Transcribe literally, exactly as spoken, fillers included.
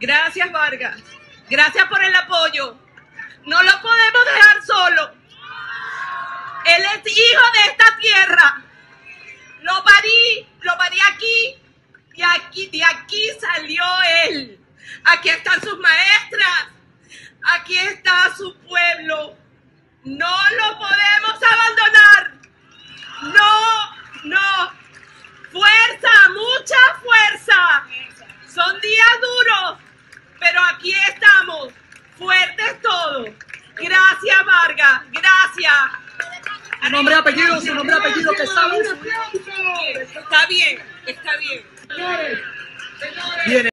Gracias, Vargas. Gracias por el apoyo. No lo podemos dejar solo. Él es hijo de esta tierra. Lo parí, lo parí aquí. Y aquí, de aquí salió él. Aquí están sus maestras. Aquí está su pueblo. No lo podemos abandonar. No, no. Fuerza, mucha fuerza. Son días duros, pero aquí estamos, fuertes todos. Gracias, Vargas, gracias. Su nombre y apellido, su nombre y apellido, que está bien, está bien. Señores, señores. Viene.